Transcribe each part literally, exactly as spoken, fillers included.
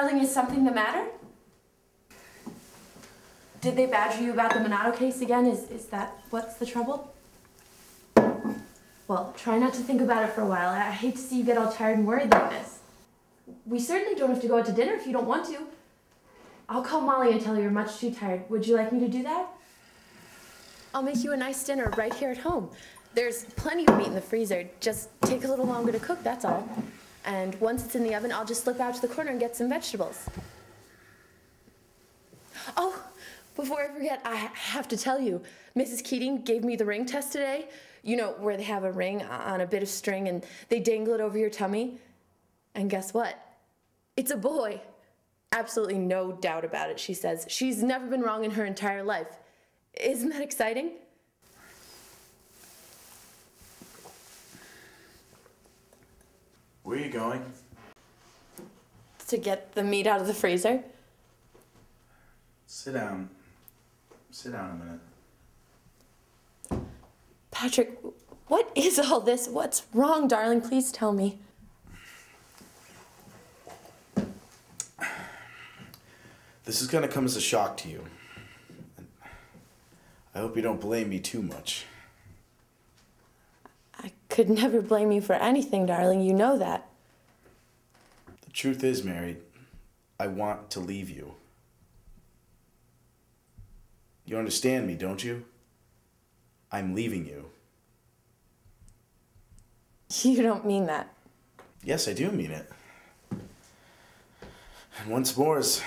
Darling, is something the matter? Did they badger you about the Monado case again? Is, is that what's the trouble? Well, try not to think about it for a while. I hate to see you get all tired and worried like this. We certainly don't have to go out to dinner if you don't want to. I'll call Molly and tell her you're much too tired. Would you like me to do that? I'll make you a nice dinner right here at home. There's plenty of meat in the freezer. Just take a little longer to cook, that's all. And once it's in the oven, I'll just slip out to the corner and get some vegetables. Oh, before I forget, I have to tell you, Missus Keating gave me the ring test today. You know, where they have a ring on a bit of string and they dangle it over your tummy. And guess what? It's a boy. Absolutely no doubt about it, she says. She's never been wrong in her entire life. Isn't that exciting? Where are you going? To get the meat out of the freezer. Sit down. Sit down a minute. Patrick, what is all this? What's wrong, darling? Please tell me. This is going to come as a shock to you. I hope you don't blame me too much. I could never blame you for anything, darling. You know that. The truth is, Mary, I want to leave you. You understand me, don't you? I'm leaving you. You don't mean that. Yes, I do mean it. And once more, is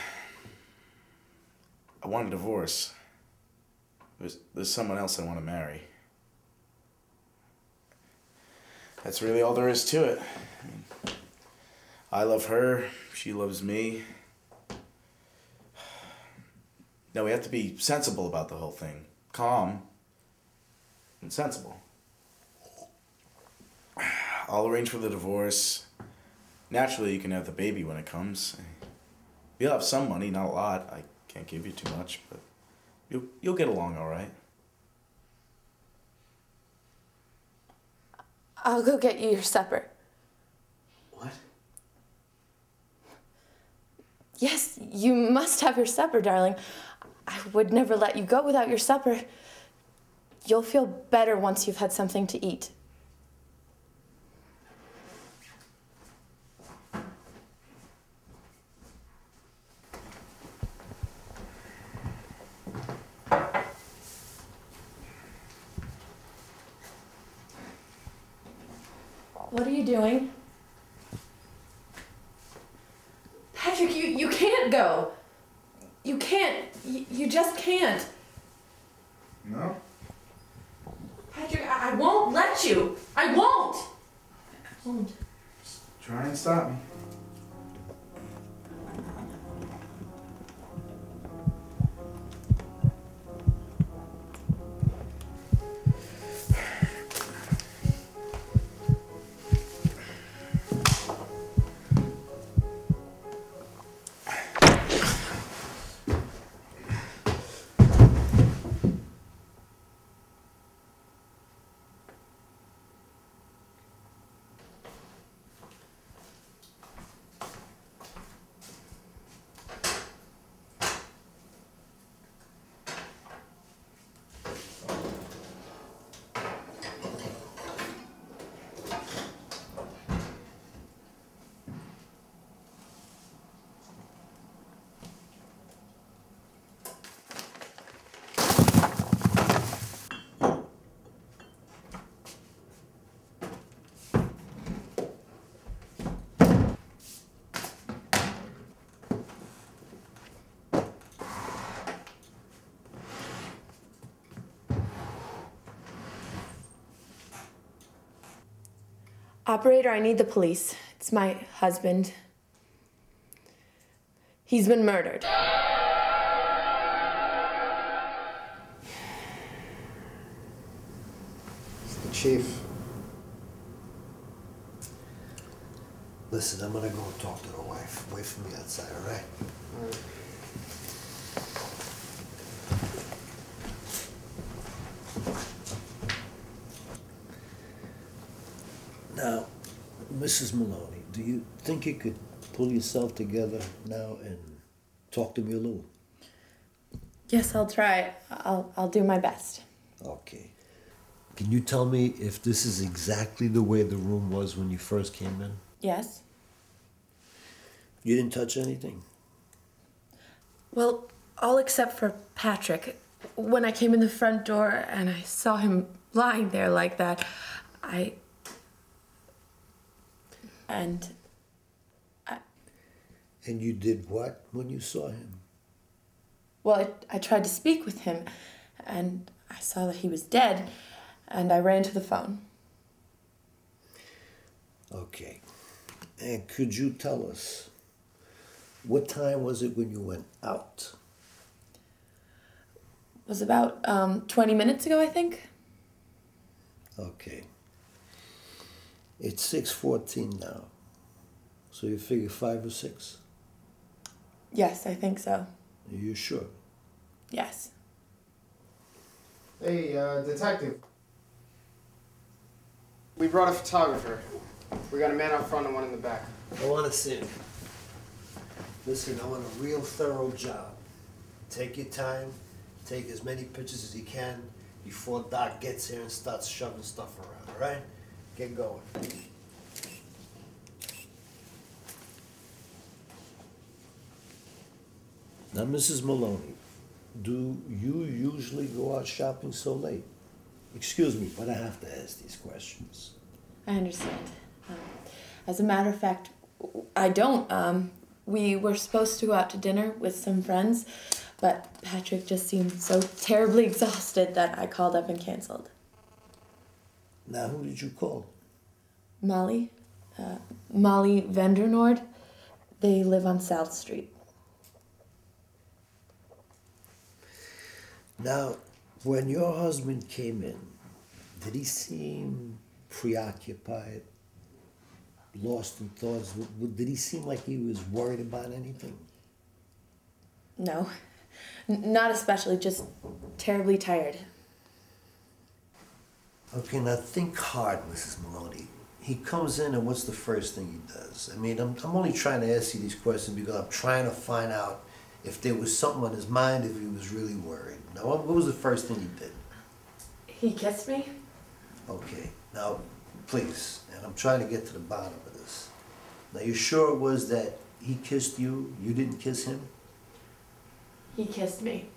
I want a divorce. There's, there's someone else I want to marry. That's really all there is to it. I mean, I love her, she loves me. Now we have to be sensible about the whole thing. Calm and sensible. I'll arrange for the divorce. Naturally, you can have the baby when it comes. You'll have some money, not a lot. I can't give you too much, but you'll, you'll get along all right. I'll go get you your supper. What? Yes, you must have your supper, darling. I would never let you go without your supper. You'll feel better once you've had something to eat. What are you doing? Patrick, you, you can't go. You can't. You, you just can't. No? Patrick, I, I won't let you. I won't. I won't. Just try and stop me. Operator, I need the police. It's my husband. He's been murdered. It's the chief. Listen, I'm gonna go talk to the wife. Wait for me outside, all right? All right. Missus Maloney, do you think you could pull yourself together now and talk to me a little? Yes, I'll try. I'll, I'll do my best. Okay. Can you tell me if this is exactly the way the room was when you first came in? Yes. You didn't touch anything? Well, all except for Patrick. When I came in the front door and I saw him lying there like that, I... And... I... And you did what when you saw him? Well, I, I tried to speak with him, and I saw that he was dead, and I ran to the phone. Okay. And could you tell us, what time was it when you went out? It was about um, twenty minutes ago, I think. Okay. It's six fourteen now. So you figure five or six? Yes, I think so. Are you sure? Yes. Hey, uh, detective. We brought a photographer. We got a man out front and one in the back. I want to see him. Listen, I want a real thorough job. Take your time. Take as many pictures as you can before Doc gets here and starts shoving stuff around, all right? Get going. Now, Missus Maloney, do you usually go out shopping so late? Excuse me, but I have to ask these questions. I understand. Um, as a matter of fact, I don't. Um, we were supposed to go out to dinner with some friends, but Patrick just seemed so terribly exhausted that I called up and canceled. Now, who did you call? Molly. Uh, Molly Vandernord. They live on South Street. Now, when your husband came in, did he seem preoccupied, lost in thoughts? Did he seem like he was worried about anything? No, N not especially, just terribly tired. Okay, now think hard, Missus Maloney. He comes in and what's the first thing he does? I mean, I'm, I'm only trying to ask you these questions because I'm trying to find out if there was something on his mind, if he was really worried. Now, what was the first thing he did? He kissed me. Okay. Now, please, and I'm trying to get to the bottom of this. Now, you sure it was that he kissed you, you didn't kiss him? He kissed me.